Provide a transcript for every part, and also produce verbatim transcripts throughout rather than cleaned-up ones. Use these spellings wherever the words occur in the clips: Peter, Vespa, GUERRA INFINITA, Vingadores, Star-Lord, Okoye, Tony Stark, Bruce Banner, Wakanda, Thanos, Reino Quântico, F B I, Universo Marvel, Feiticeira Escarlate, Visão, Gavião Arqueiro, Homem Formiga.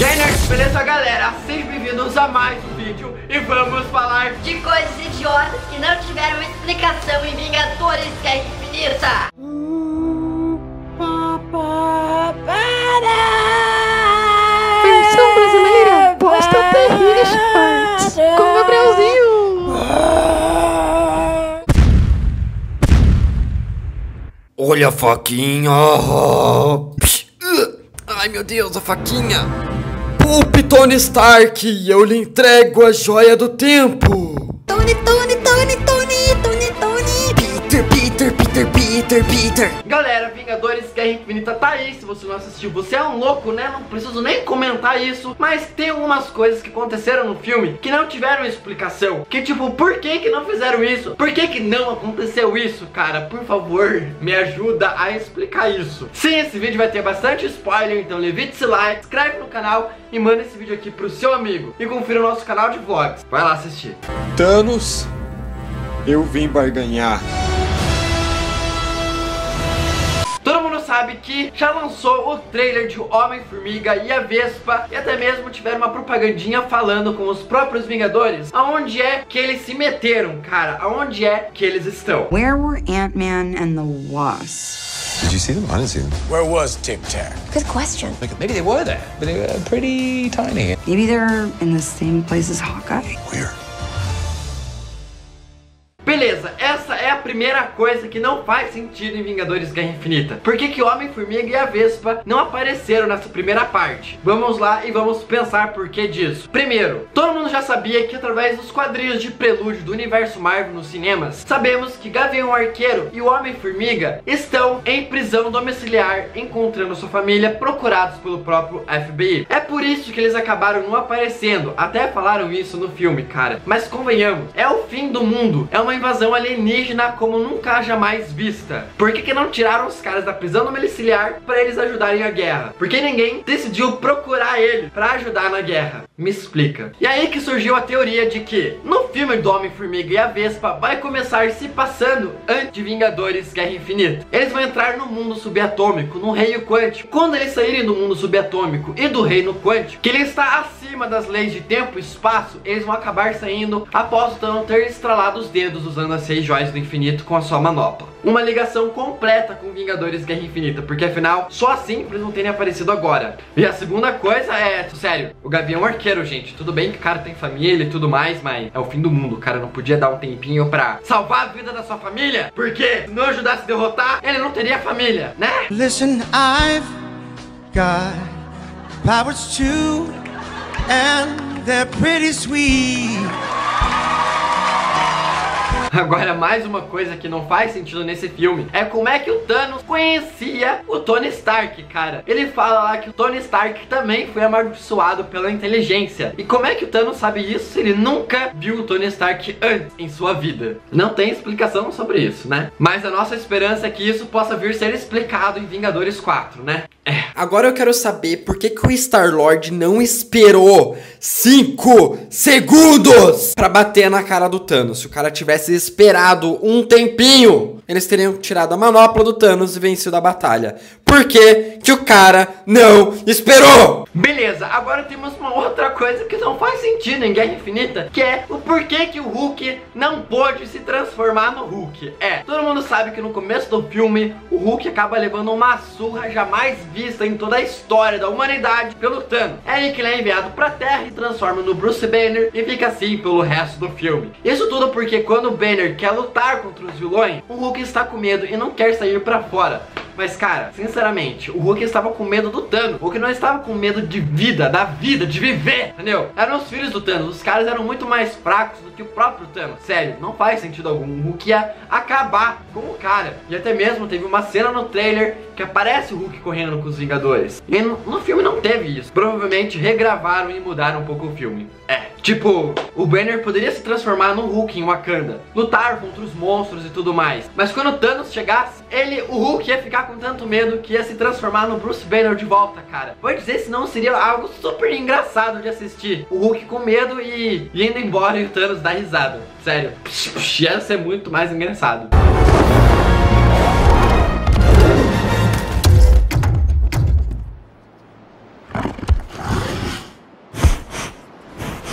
E aí, nerds, beleza, galera? Sejam bem-vindos a mais um vídeo e vamos falar de coisas idiotas que não tiveram explicação em Vingadores que é infinita. Versão brasileira, posta terrível, com Gabrielzinho. Olha a faquinha. Ai, meu Deus, a faquinha. Poupe Tony Stark, eu lhe entrego a joia do tempo. Tony, Tony, Tony, Tony, Tony, Tony. Peter, Peter, Peter, Peter, Peter. Galera, Vingadores Guerra Infinita tá aí. Se você não assistiu, você é um louco, né? Não preciso nem comentar isso. Mas tem algumas coisas que aconteceram no filme que não tiveram explicação. Que tipo, por que que não fizeram isso? Por que que não aconteceu isso, cara? Por favor, me ajuda a explicar isso. Sim, esse vídeo vai ter bastante spoiler, então levite esse like, inscreve no canal e manda esse vídeo aqui pro seu amigo. E confira o nosso canal de vlogs. Vai lá assistir. Thanos, eu vim barganhar. Todo mundo sabe que já lançou o trailer de Homem Formiga e a Vespa, e até mesmo tiveram uma propagandinha falando com os próprios Vingadores aonde é que eles se meteram, cara, aonde é que eles estão. Where were Ant-Man and the Wasp? Did you see them? I didn't see them. Where was Tic Tac? Good question. Maybe they were there, but they were pretty tiny. Maybe they're in the same place as Hawkeye. Where? Beleza, essa é a primeira coisa que não faz sentido em Vingadores Guerra Infinita. Por que que Homem-Formiga e a Vespa não apareceram nessa primeira parte? Vamos lá e vamos pensar por que disso. Primeiro, todo mundo já sabia que através dos quadrinhos de prelúdio do Universo Marvel nos cinemas, sabemos que Gavião Arqueiro e o Homem-Formiga estão em prisão domiciliar, encontrando sua família, procurados pelo próprio F B I. É por isso que eles acabaram não aparecendo, até falaram isso no filme, cara. Mas convenhamos, é o fim do mundo, é uma invasão alienígena como nunca jamais vista. Por que que não tiraram os caras da prisão domiciliar para eles ajudarem a guerra? Porque ninguém decidiu procurar ele para ajudar na guerra. Me explica. E aí que surgiu a teoria de que no filme do Homem-Formiga e a Vespa vai começar se passando antes de Vingadores Guerra Infinita. Eles vão entrar no mundo subatômico, no Reino Quântico. Quando eles saírem do mundo subatômico e do Reino Quântico, que ele está acima das leis de tempo e espaço, eles vão acabar saindo após então ter estralado os dedos usando as seis joias do infinito com a sua manopla. Uma ligação completa com Vingadores Guerra Infinita, porque afinal, só assim pra eles não terem aparecido agora. E a segunda coisa é, sério, o Gavião Arqueiro, gente, tudo bem que o cara tem família e tudo mais, mas é o fim do mundo, o cara não podia dar um tempinho pra salvar a vida da sua família, porque se não ajudasse a derrotar, ele não teria família, né? Listen, I've got powers too, and they're pretty sweet. Agora, mais uma coisa que não faz sentido nesse filme é como é que o Thanos conhecia o Tony Stark, cara. Ele fala lá que o Tony Stark também foi amaldiçoado pela inteligência. E como é que o Thanos sabe isso se ele nunca viu o Tony Stark antes em sua vida? Não tem explicação sobre isso, né? Mas a nossa esperança é que isso possa vir ser explicado em Vingadores quatro, né? É. Agora eu quero saber por que que o Star-Lord não esperou cinco segundos pra bater na cara do Thanos. Se o cara tivesse esperado um tempinho, eles teriam tirado a manopla do Thanos e vencido a batalha. Por que que o cara não esperou? Beleza, agora temos uma outra coisa que não faz sentido em Guerra Infinita, que é o porquê que o Hulk não pôde se transformar no Hulk. É, todo mundo sabe que no começo do filme, o Hulk acaba levando uma surra jamais vista em toda a história da humanidade pelo Thanos. É aí que ele é enviado pra Terra e transforma no Bruce Banner e fica assim pelo resto do filme. Isso tudo porque quando o Banner quer lutar contra os vilões, o Hulk está com medo e não quer sair pra fora. Mas, cara, sinceramente, o Hulk estava com medo do Thanos. O Hulk não estava com medo de vida, da vida, de viver, entendeu? Eram os filhos do Thanos. Os caras eram muito mais fracos do que o próprio Thanos. Sério, não faz sentido algum. O Hulk ia acabar com o cara. E até mesmo teve uma cena no trailer que aparece o Hulk correndo com os Vingadores. E no, no filme não teve isso. Provavelmente regravaram e mudaram um pouco o filme. É. Tipo, o Banner poderia se transformar num Hulk em Wakanda, lutar contra os monstros e tudo mais. Mas quando o Thanos chegasse, ele, o Hulk ia ficar com tanto medo que ia se transformar no Bruce Banner de volta, cara. Vou dizer, senão seria algo super engraçado de assistir. O Hulk com medo e, e indo embora e o Thanos dá risada. Sério, psh, psh, ia ser muito mais engraçado.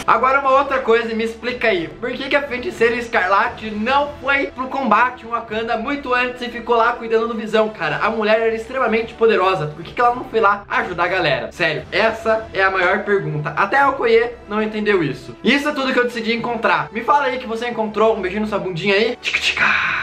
Agora uma outra coisa, me explica aí, por que que a Feiticeira Escarlate não foi pro combate em Wakanda muito antes e ficou lá cuidando do Visão, cara? A mulher era extremamente poderosa, por que que ela não foi lá ajudar a galera? Sério, essa é a maior pergunta. Até a Okoye não entendeu isso. Isso é tudo que eu decidi encontrar. Me fala aí que você encontrou, um beijinho na sua bundinha aí. Tic-tica!